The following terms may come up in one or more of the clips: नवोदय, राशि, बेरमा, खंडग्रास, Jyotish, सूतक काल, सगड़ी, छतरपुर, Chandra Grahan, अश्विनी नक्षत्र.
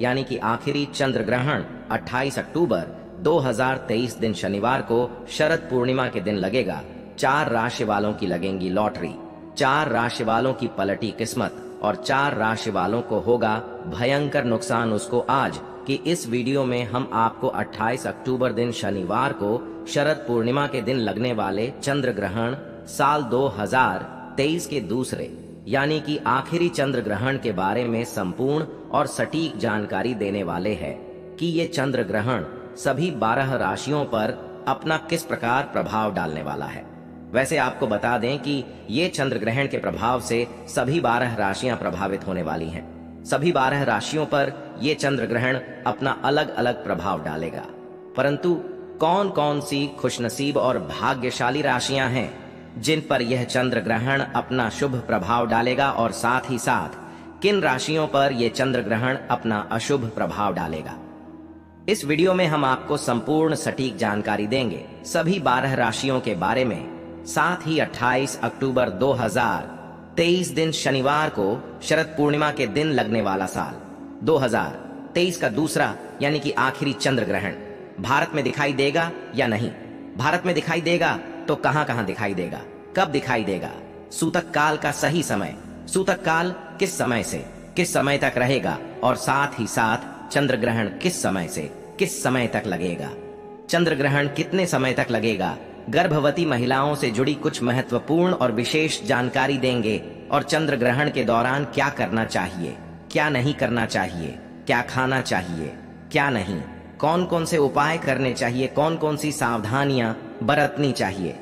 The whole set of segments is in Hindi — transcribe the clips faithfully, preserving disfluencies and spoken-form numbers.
यानी कि आखिरी चंद्र ग्रहण अट्ठाईस अक्टूबर दो हज़ार तेईस दिन शनिवार को शरद पूर्णिमा के दिन लगेगा। चार राशि वालों की लगेंगी लॉटरी, चार राशि वालों की पलटी किस्मत और चार राशि वालों को होगा भयंकर नुकसान। उसको आज कि इस वीडियो में हम आपको अट्ठाईस अक्टूबर दिन शनिवार को शरद पूर्णिमा के दिन लगने वाले चंद्र ग्रहण साल दो हज़ार तेईस के दूसरे यानी कि आखिरी चंद्र ग्रहण के बारे में संपूर्ण और सटीक जानकारी देने वाले हैं कि ये चंद्र ग्रहण सभी बारह राशियों पर अपना किस प्रकार प्रभाव डालने वाला है। वैसे आपको बता दें कि ये चंद्र ग्रहण के प्रभाव से सभी बारह राशियां प्रभावित होने वाली हैं। सभी बारह राशियों पर ये चंद्र ग्रहण अपना अलग अलग प्रभाव डालेगा, परंतु कौन कौन सी खुशनसीब और भाग्यशाली राशियां हैं जिन पर यह चंद्र ग्रहण अपना शुभ प्रभाव डालेगा और साथ ही साथ किन राशियों पर यह चंद्र ग्रहण अपना अशुभ प्रभाव डालेगा, इस वीडियो में हम आपको संपूर्ण सटीक जानकारी देंगे सभी बारह राशियों के बारे में। साथ ही अट्ठाईस अक्टूबर दो हज़ार तेईस दिन शनिवार को शरद पूर्णिमा के दिन लगने वाला साल दो हज़ार तेईस का दूसरा यानी कि आखिरी चंद्र ग्रहण भारत में दिखाई देगा या नहीं, भारत में दिखाई देगा तो कहां कहां दिखाई देगा, कब दिखाई देगा, सूतक काल का सही समय, सूतक काल किस समय से किस समय तक रहेगा और साथ ही साथ चंद्र ग्रहण किस समय से किस समय तक लगेगा, चंद्र ग्रहण कितने समय तक लगेगा, गर्भवती महिलाओं से जुड़ी कुछ महत्वपूर्ण और विशेष जानकारी देंगे और चंद्र ग्रहण के दौरान क्या करना चाहिए, क्या नहीं करना चाहिए, क्या खाना चाहिए, क्या नहीं, कौन कौन से उपाय करने चाहिए, कौन कौन सी सावधानियां बरतनी चाहिए।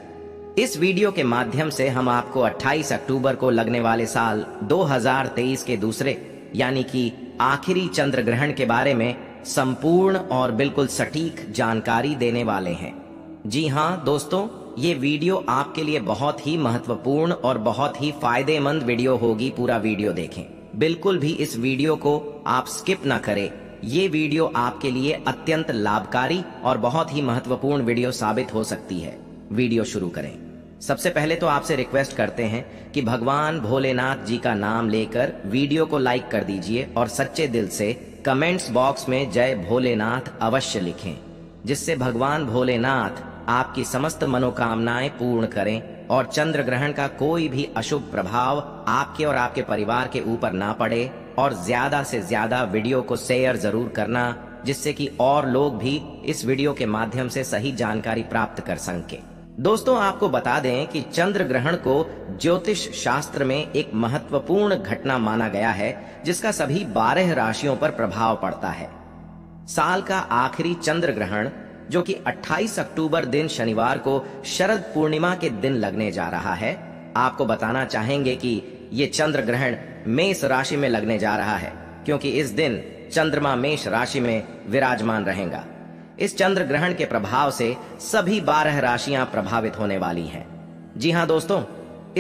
इस वीडियो के माध्यम से हम आपको अट्ठाईस अक्टूबर को लगने वाले साल दो हज़ार तेईस के दूसरे यानी कि आखिरी चंद्र ग्रहण के बारे में संपूर्ण और बिल्कुल सटीक जानकारी देने वाले हैं। जी हाँ दोस्तों, ये वीडियो आपके लिए बहुत ही महत्वपूर्ण और बहुत ही फायदेमंद वीडियो होगी। पूरा वीडियो देखें, बिल्कुल भी इस वीडियो को आप स्किप ना करें। ये वीडियो आपके लिए अत्यंत लाभकारी और बहुत ही महत्वपूर्ण वीडियो साबित हो सकती है। वीडियो शुरू करें। सबसे पहले तो आपसे रिक्वेस्ट करते हैं कि भगवान भोलेनाथ जी का नाम लेकर वीडियो को लाइक कर दीजिए और सच्चे दिल से कमेंट्स बॉक्स में जय भोलेनाथ अवश्य लिखें, जिससे भगवान भोलेनाथ आपकी समस्त मनोकामनाएं पूर्ण करें और चंद्र ग्रहण का कोई भी अशुभ प्रभाव आपके और आपके परिवार के ऊपर ना पड़े। और ज्यादा से ज्यादा वीडियो को शेयर जरूर करना, जिससे कि और लोग भी इस वीडियो के माध्यम से सही जानकारी प्राप्त कर सकें। दोस्तों आपको बता दें कि चंद्र ग्रहण को ज्योतिष शास्त्र में एक महत्वपूर्ण घटना माना गया है जिसका सभी बारह राशियों पर प्रभाव पड़ता है। साल का आखिरी चंद्र ग्रहण जो कि अट्ठाईस अक्टूबर दिन शनिवार को शरद पूर्णिमा के दिन लगने जा रहा है, आपको बताना चाहेंगे कि ये चंद्र ग्रहण मेष राशि में लगने जा रहा है, क्योंकि इस दिन चंद्रमा मेष राशि में विराजमान रहेगा। इस चंद्र ग्रहण के प्रभाव से सभी बारह राशियां प्रभावित होने वाली हैं। जी हाँ दोस्तों,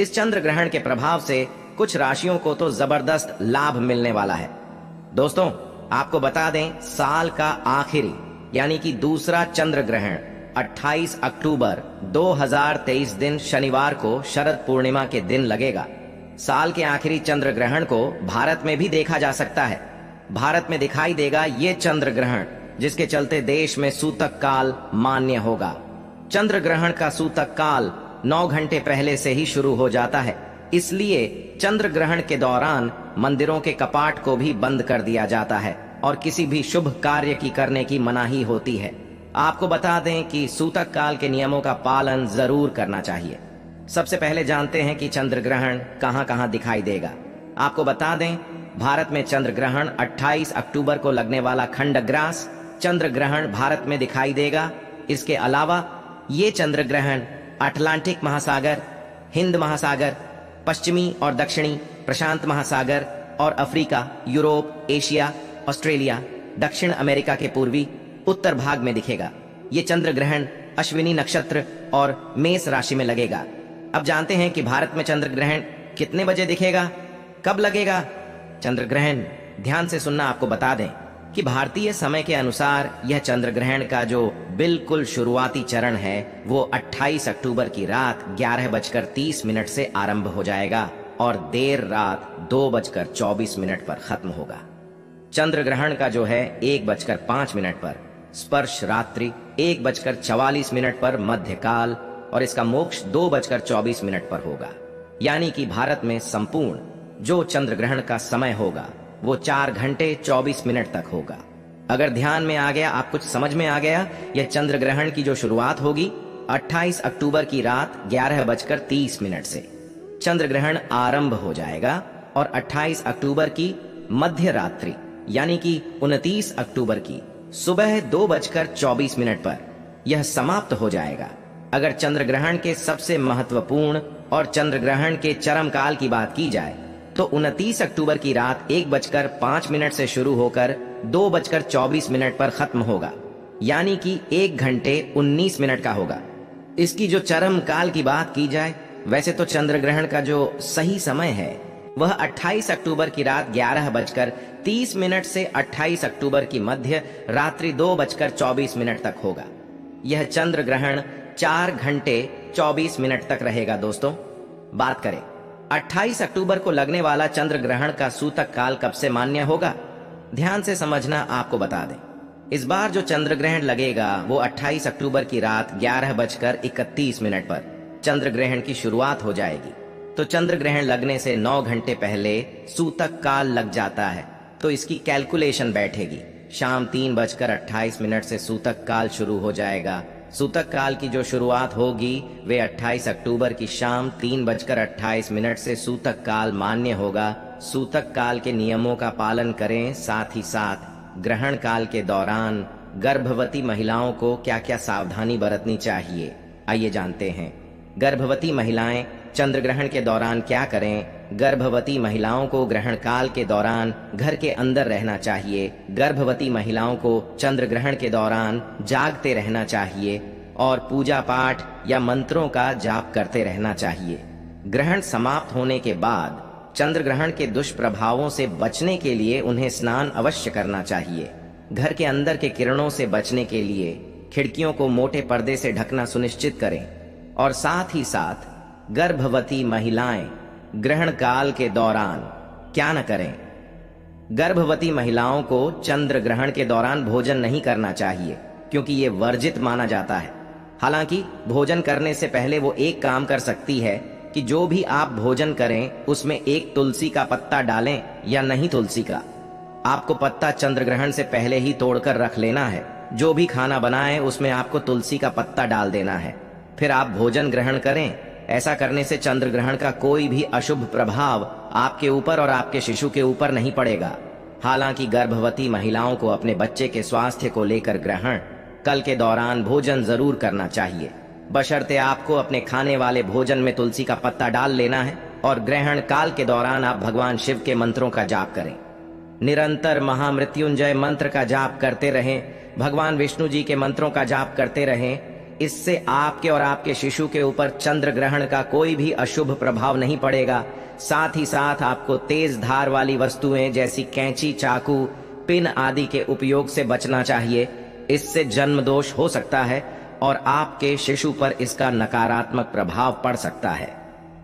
इस चंद्र ग्रहण के प्रभाव से कुछ राशियों को तो जबरदस्त लाभ मिलने वाला है। दोस्तों आपको बता दें, साल का आखिरी यानी कि दूसरा चंद्र ग्रहण अट्ठाईस अक्टूबर दो हज़ार तेईस दिन शनिवार को शरद पूर्णिमा के दिन लगेगा। साल के आखिरी चंद्र ग्रहण को भारत में भी देखा जा सकता है, भारत में दिखाई देगा ये चंद्र ग्रहण, जिसके चलते देश में सूतक काल मान्य होगा। चंद्र ग्रहण का सूतक काल नौ घंटे पहले से ही शुरू हो जाता है, इसलिए चंद्र ग्रहण के दौरान मंदिरों के कपाट को भी बंद कर दिया जाता है और किसी भी शुभ कार्य की करने की मनाही होती है। आपको बता दें कि सूतक काल के नियमों का पालन जरूर करना चाहिए। सबसे पहले जानते हैं कि चंद्र ग्रहण कहां कहां दिखाई देगा। आपको बता दें, भारत में चंद्र ग्रहण अट्ठाईस अक्टूबर को लगने वाला खंडग्रास चंद्र ग्रहण भारत में दिखाई देगा। इसके अलावा ये चंद्र ग्रहण अटलांटिक महासागर, हिंद महासागर, पश्चिमी और दक्षिणी प्रशांत महासागर और अफ्रीका, यूरोप, एशिया, ऑस्ट्रेलिया, दक्षिण अमेरिका के पूर्वी उत्तर भाग में दिखेगा। ये चंद्र ग्रहण अश्विनी नक्षत्र और मेष राशि में लगेगा। अब जानते हैं कि भारत में चंद्र ग्रहण कितने बजे दिखेगा, कब लगेगा। चंद्र ग्रहण ध्यान से सुनना, आपको बता दें कि भारतीय समय के अनुसार यह चंद्र ग्रहण का जो बिल्कुल शुरुआती चरण है वो अट्ठाईस अक्टूबर की रात ग्यारह बजकर तीस मिनट से आरंभ हो जाएगा और देर रात दो बजकर चौबीस मिनट पर खत्म होगा। चंद्र ग्रहण का जो है एक बजकर पांच मिनट पर, स्पर्श रात्रि एक बजकर चवालीस मिनट पर मध्यकाल और इसका मोक्ष दो बजकर चौबीस मिनट पर होगा। यानी कि भारत में संपूर्ण जो चंद्र ग्रहण का समय होगा वो चार घंटे चौबीस मिनट तक होगा। अगर ध्यान में आ गया, आप कुछ समझ में आ गया। यह चंद्र ग्रहण की जो शुरुआत होगी अट्ठाईस अक्टूबर की रात ग्यारह बजकर तीस मिनट से चंद्र ग्रहण आरंभ हो जाएगा और अट्ठाईस अक्टूबर की मध्य रात्रि यानी कि उनतीस अक्टूबर की सुबह दो बजकर चौबीस मिनट पर यह समाप्त हो जाएगा। अगर चंद्र ग्रहण के सबसे महत्वपूर्ण और चंद्र ग्रहण के चरम काल की बात की जाए तो उनतीस अक्टूबर की रात एक बजकर पांच मिनट से शुरू होकर दो बजकर चौबीस मिनट पर खत्म होगा, यानी कि एक घंटे उन्नीस मिनट का होगा। इसकी जो चरम काल की बात की जाए, वैसे तो चंद्र ग्रहण का जो सही समय है वह अट्ठाईस अक्टूबर की रात ग्यारह बजकर तीस मिनट से अट्ठाईस अक्टूबर की मध्य रात्रि दो बजकर चौबीस मिनट तक होगा। यह चंद्र ग्रहण चार घंटे चौबीस मिनट तक रहेगा। दोस्तों, बात करें अट्ठाईस अक्टूबर को लगने वाला चंद्र ग्रहण का सूतक काल कब से मान्य होगा। ध्यान से समझना, आपको बता दें इस बार जो चंद्र ग्रहण लगेगा वो अट्ठाईस अक्टूबर की रात ग्यारह बजकर इकतीस मिनट पर चंद्र ग्रहण की शुरुआत हो जाएगी। तो चंद्र ग्रहण लगने से नौ घंटे पहले सूतक काल लग जाता है, तो इसकी कैलकुलेशन बैठेगी। शाम तीन बजकर अट्ठाईस मिनट से सूतक काल शुरू हो जाएगा। सूतक काल की जो शुरुआत होगी वे अट्ठाईस अक्टूबर की शाम तीन बजकर अट्ठाईस मिनट से सूतक काल मान्य होगा। सूतक काल के नियमों का पालन करें। साथ ही साथ ग्रहण काल के दौरान गर्भवती महिलाओं को क्या क्या सावधानी बरतनी चाहिए, आइए जानते हैं। गर्भवती महिलाएं चंद्र ग्रहण के दौरान क्या करें। गर्भवती महिलाओं को ग्रहण काल के दौरान घर के अंदर रहना चाहिए। गर्भवती महिलाओं को चंद्र ग्रहण के दौरान जागते रहना चाहिए और पूजा पाठ या मंत्रों का जाप करते रहना चाहिए। ग्रहण समाप्त होने के बाद चंद्र ग्रहण के दुष्प्रभावों से बचने के लिए उन्हें स्नान अवश्य करना चाहिए। घर के अंदर के किरणों से बचने के लिए खिड़कियों को मोटे पर्दे से ढकना सुनिश्चित करें। और साथ ही साथ गर्भवती महिलाएं ग्रहण काल के दौरान क्या न करें। गर्भवती महिलाओं को चंद्र ग्रहण के दौरान भोजन नहीं करना चाहिए क्योंकि ये वर्जित माना जाता है। हालांकि भोजन करने से पहले वो एक काम कर सकती है कि जो भी आप भोजन करें उसमें एक तुलसी का पत्ता डालें या नहीं तुलसी का। आपको पत्ता चंद्र ग्रहण से पहले ही तोड़कर रख लेना है। जो भी खाना बनाए उसमें आपको तुलसी का पत्ता डाल देना है, फिर आप भोजन ग्रहण करें। ऐसा करने से चंद्र ग्रहण का कोई भी अशुभ प्रभाव आपके ऊपर और आपके शिशु के ऊपर नहीं पड़ेगा। हालांकि गर्भवती महिलाओं को अपने बच्चे के स्वास्थ्य को लेकर ग्रहण काल के दौरान भोजन जरूर करना चाहिए, बशर्ते आपको अपने खाने वाले भोजन में तुलसी का पत्ता डाल लेना है और ग्रहण काल के दौरान आप भगवान शिव के मंत्रों का जाप करें। निरंतर महामृत्युंजय मंत्र का जाप करते रहें, भगवान विष्णु जी के मंत्रों का जाप करते रहें। इससे आपके और आपके शिशु के ऊपर चंद्र ग्रहण का कोई भी अशुभ प्रभाव नहीं पड़ेगा। साथ ही साथ आपको तेज धार वाली वस्तुएं जैसी कैंची, चाकू, पिन आदि के उपयोग से बचना चाहिए। इससे जन्म दोष हो सकता है और आपके शिशु पर इसका नकारात्मक प्रभाव पड़ सकता है।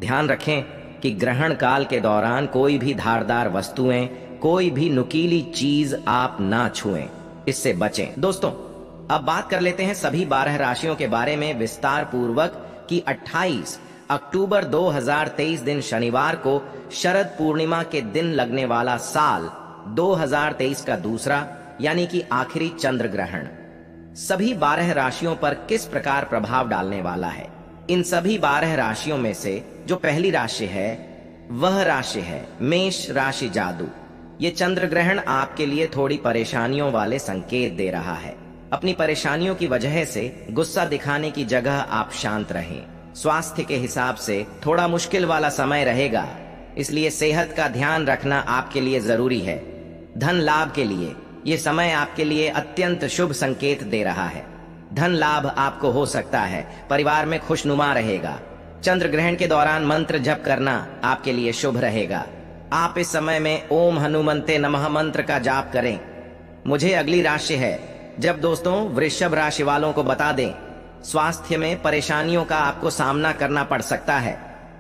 ध्यान रखें कि ग्रहण काल के दौरान कोई भी धारदार वस्तुएं, कोई भी नुकीली चीज आप ना छुएं, इससे बचें। दोस्तों, अब बात कर लेते हैं सभी बारह राशियों के बारे में विस्तार पूर्वक कि अट्ठाईस अक्टूबर दो हज़ार तेईस दिन शनिवार को शरद पूर्णिमा के दिन लगने वाला साल दो हज़ार तेईस का दूसरा यानी कि आखिरी चंद्र ग्रहण सभी बारह राशियों पर किस प्रकार प्रभाव डालने वाला है। इन सभी बारह राशियों में से जो पहली राशि है वह राशि है मेष राशि जादू। ये चंद्र ग्रहण आपके लिए थोड़ी परेशानियों वाले संकेत दे रहा है। अपनी परेशानियों की वजह से गुस्सा दिखाने की जगह आप शांत रहें। स्वास्थ्य के हिसाब से थोड़ा मुश्किल वाला समय रहेगा, इसलिए सेहत का ध्यान रखना आपके लिए जरूरी है। धन लाभ के लिए ये समय आपके लिए अत्यंत शुभ संकेत दे रहा है। धन लाभ आपको हो सकता है। परिवार में खुशनुमा रहेगा। चंद्र ग्रहण के दौरान मंत्र जप करना आपके लिए शुभ रहेगा। आप इस समय में ओम हनुमंते नमः मंत्र का जाप करें। मुझे अगली राशि है जब दोस्तों वृषभ राशि वालों को बता दें स्वास्थ्य में परेशानियों का आपको सामना करना पड़ सकता है।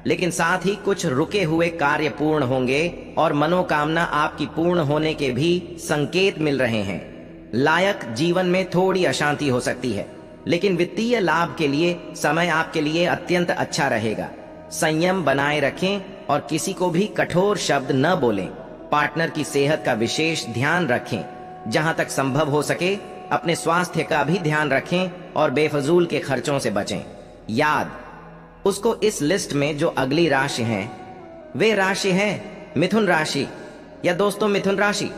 लेकिन साथ ही कुछ रुके हुए कार्य पूर्ण होंगे और मनोकामना आपकी पूर्ण होने के भी संकेत मिल रहे हैं। लायक जीवन में थोड़ी अशांति हो सकती है, लेकिन वित्तीय लाभ के लिए समय आपके लिए अत्यंत अच्छा रहेगा। संयम बनाए रखें और किसी को भी कठोर शब्द न बोलें। पार्टनर की सेहत का विशेष ध्यान रखें। जहां तक संभव हो सके अपने स्वास्थ्य का भी ध्यान रखें और बेफजूल के खर्चों से बचें। याद उसको इस लिस्ट में जो अगली राशि हैं, वे राशि हैं मिथुन राशि। या दोस्तों, मिथुन राशि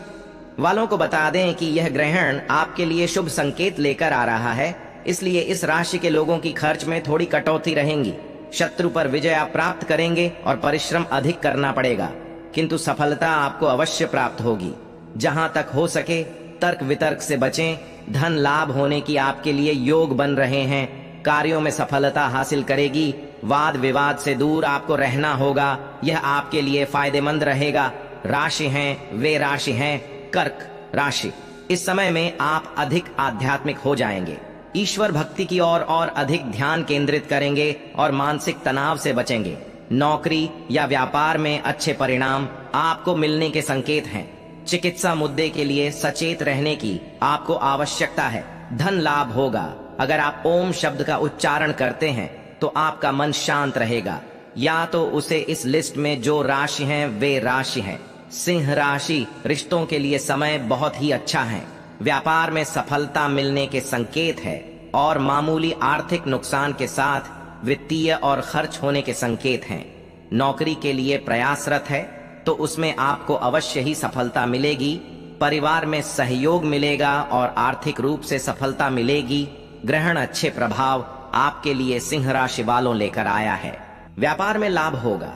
वालों को बता दें कि यह ग्रहण आपके लिए शुभ संकेत लेकर आ रहा है, इसलिए इस राशि के लोगों की खर्च में थोड़ी कटौती रहेगी। शत्रु पर विजय आप प्राप्त करेंगे और परिश्रम अधिक करना पड़ेगा, किंतु सफलता आपको अवश्य प्राप्त होगी। जहां तक हो सके तर्क वितर्क से बचें। धन लाभ होने की आपके लिए योग बन रहे हैं। कार्यों में सफलता हासिल करेगी। वाद विवाद से दूर आपको रहना होगा, यह आपके लिए फायदेमंद रहेगा। राशि हैं वे राशि हैं कर्क राशि। इस समय में आप अधिक आध्यात्मिक हो जाएंगे। ईश्वर भक्ति की ओर और, और अधिक ध्यान केंद्रित करेंगे और मानसिक तनाव से बचेंगे। नौकरी या व्यापार में अच्छे परिणाम आपको मिलने के संकेत हैं। चिकित्सा मुद्दे के लिए सचेत रहने की आपको आवश्यकता है। धन लाभ होगा। अगर आप ओम शब्द का उच्चारण करते हैं तो आपका मन शांत रहेगा। या तो उसे इस लिस्ट में जो राशि हैं वे राशि हैं। सिंह राशि रिश्तों के लिए समय बहुत ही अच्छा है। व्यापार में सफलता मिलने के संकेत है और मामूली आर्थिक नुकसान के साथ वित्तीय और खर्च होने के संकेत हैं। नौकरी के लिए प्रयासरत है तो उसमें आपको अवश्य ही सफलता मिलेगी। परिवार में सहयोग मिलेगा और आर्थिक रूप से सफलता मिलेगी। ग्रहण अच्छे प्रभाव आपके लिए सिंह राशि वालों लेकर आया है। व्यापार में लाभ होगा।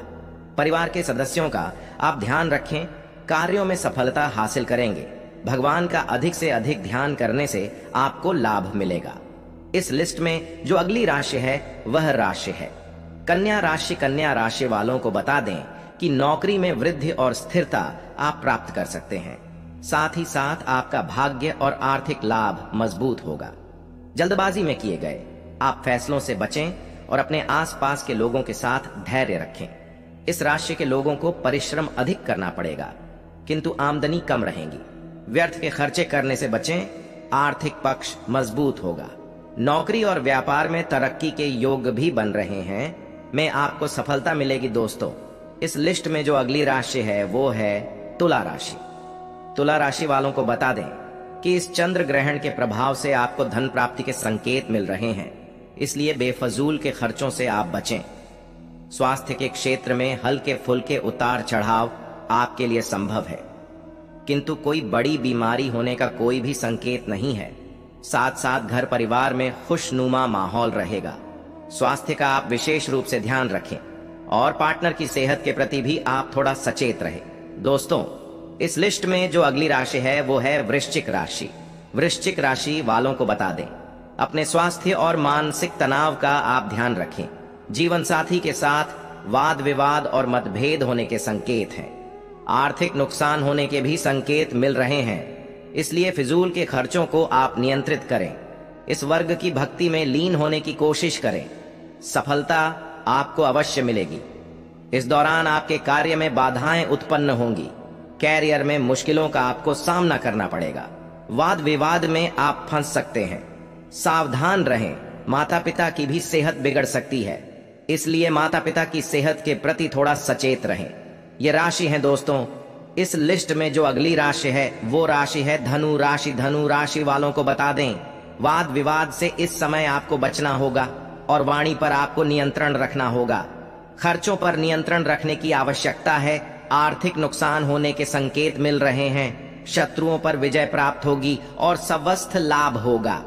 परिवार के सदस्यों का आप ध्यान रखें। कार्यों में सफलता हासिल करेंगे। भगवान का अधिक से अधिक ध्यान करने से आपको लाभ मिलेगा। इस लिस्ट में जो अगली राशि है वह राशि है कन्या राशि। कन्या राशि वालों को बता दें कि नौकरी में वृद्धि और स्थिरता आप प्राप्त कर सकते हैं। साथ ही साथ आपका भाग्य और आर्थिक लाभ मजबूत होगा। जल्दबाजी में किए गए आप फैसलों से बचें और अपने आसपास के लोगों के साथ धैर्य रखें। इस राशि के लोगों को परिश्रम अधिक करना पड़ेगा, किंतु आमदनी कम रहेगी। व्यर्थ के खर्चे करने से बचें। आर्थिक पक्ष मजबूत होगा। नौकरी और व्यापार में तरक्की के योग भी बन रहे हैं। में आपको सफलता मिलेगी। दोस्तों, इस लिस्ट में जो अगली राशि है वो है तुला राशि। तुला राशि वालों को बता दें कि इस चंद्र ग्रहण के प्रभाव से आपको धन प्राप्ति के संकेत मिल रहे हैं, इसलिए बेफजूल के खर्चों से आप बचें। स्वास्थ्य के क्षेत्र में हल्के फुल्के उतार चढ़ाव आपके लिए संभव है, किंतु कोई बड़ी बीमारी होने का कोई भी संकेत नहीं है। साथ साथ घर परिवार में खुशनुमा माहौल रहेगा। स्वास्थ्य का आप विशेष रूप से ध्यान रखें और पार्टनर की सेहत के प्रति भी आप थोड़ा सचेत रहें। दोस्तों, इस लिस्ट में जो अगली राशि है वो है वृश्चिक राशि। वृश्चिक राशि वालों को बता दें अपने स्वास्थ्य और मानसिक तनाव का आप ध्यान रखें। जीवन साथी के साथ वाद विवाद और मतभेद होने के संकेत हैं। आर्थिक नुकसान होने के भी संकेत मिल रहे हैं, इसलिए फिजूल के खर्चों को आप नियंत्रित करें। इस वर्ग की भक्ति में लीन होने की कोशिश करें। सफलता आपको अवश्य मिलेगी। इस दौरान आपके कार्य में बाधाएं उत्पन्न होंगी। कैरियर में मुश्किलों का आपको सामना करना पड़ेगा। वाद विवाद में आप फंस सकते हैं। सावधान रहें। माता पिता की भी सेहत बिगड़ सकती है, इसलिए माता पिता की सेहत के प्रति थोड़ा सचेत रहें। ये राशि है दोस्तों। इस लिस्ट में जो अगली राशि है वो राशि है धनु राशि। धनु राशि वालों को बता दें वाद विवाद से इस समय आपको बचना होगा और वाणी पर आपको नियंत्रण रखना होगा। खर्चों पर नियंत्रण रखने की आवश्यकता है। आर्थिक नुकसान होने के संकेत मिल रहे हैं। शत्रुओं पर विजय प्राप्त होगी और स्वस्थ लाभ होगा।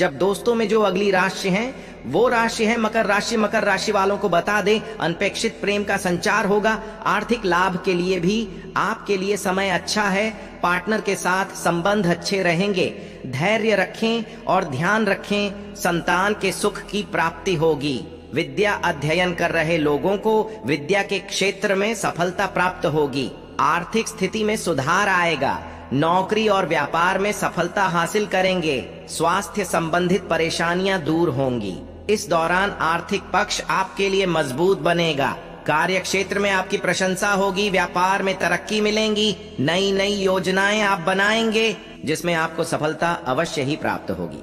जब दोस्तों में जो अगली राशि है वो राशि है मकर राशि। मकर राशि वालों को बता दें अनपेक्षित प्रेम का संचार होगा। आर्थिक लाभ के लिए भी आपके लिए समय अच्छा है। पार्टनर के साथ संबंध अच्छे रहेंगे। धैर्य रखें और ध्यान रखें। संतान के सुख की प्राप्ति होगी। विद्या अध्ययन कर रहे लोगों को विद्या के क्षेत्र में सफलता प्राप्त होगी। आर्थिक स्थिति में सुधार आएगा। नौकरी और व्यापार में सफलता हासिल करेंगे। स्वास्थ्य संबंधित परेशानियां दूर होंगी। इस दौरान आर्थिक पक्ष आपके लिए मजबूत बनेगा। कार्य क्षेत्र में आपकी प्रशंसा होगी, व्यापार में तरक्की मिलेगी, नई नई योजनाएं आप बनाएंगे जिसमें आपको सफलता अवश्य ही प्राप्त होगी।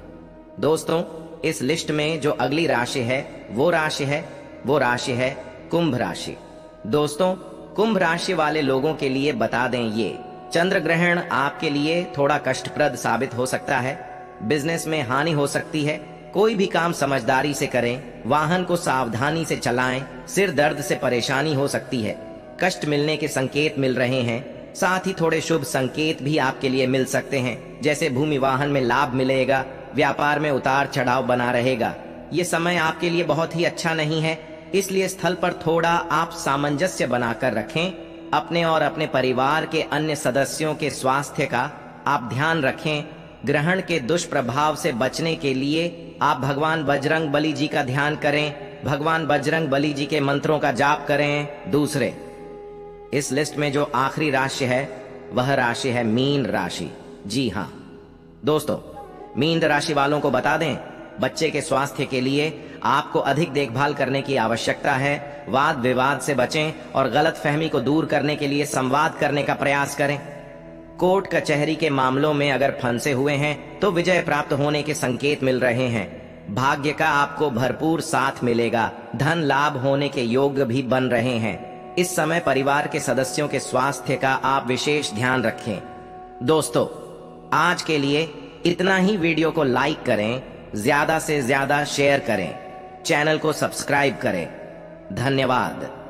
दोस्तों, इस लिस्ट में जो अगली राशि है वो राशि है वो राशि है कुंभ राशि। दोस्तों, कुंभ राशि वाले लोगों के लिए बता दें, ये चंद्र ग्रहण आपके लिए थोड़ा कष्टप्रद साबित हो सकता है। बिजनेस में हानि हो सकती है। कोई भी काम समझदारी से करें, वाहन को सावधानी से चलाएं, सिर दर्द से परेशानी हो सकती है। कष्ट मिलने के संकेत मिल रहे हैं, साथ ही थोड़े शुभ संकेत भी आपके लिए मिल सकते हैं, जैसे भूमि वाहन में लाभ मिलेगा, व्यापार में उतार चढ़ाव बना रहेगा। ये समय आपके लिए बहुत ही अच्छा नहीं है, इसलिए स्थल पर थोड़ा आप सामंजस्य बनाकर रखें। अपने और अपने परिवार के अन्य सदस्यों के स्वास्थ्य का आप ध्यान रखें। ग्रहण के दुष्प्रभाव से बचने के लिए आप भगवान बजरंग बली जी का ध्यान करें, भगवान बजरंग बली जी के मंत्रों का जाप करें। दूसरे, इस लिस्ट में जो आखिरी राशि है वह राशि है मीन राशि। जी हाँ दोस्तों, मीन राशि वालों को बता दें, बच्चे के स्वास्थ्य के लिए आपको अधिक देखभाल करने की आवश्यकता है। वाद विवाद से बचें और गलत फहमी को दूर करने के लिए संवाद करने का प्रयास करें। कोर्ट कचहरी के मामलों में अगर फंसे हुए हैं तो विजय प्राप्त होने के संकेत मिल रहे हैं। भाग्य का आपको भरपूर साथ मिलेगा, धन लाभ होने के योग भी बन रहे हैं। इस समय परिवार के सदस्यों के स्वास्थ्य का आप विशेष ध्यान रखें। दोस्तों, आज के लिए इतना ही। वीडियो को लाइक करें, ज्यादा से ज्यादा शेयर करें, चैनल को सब्सक्राइब करें। धन्यवाद।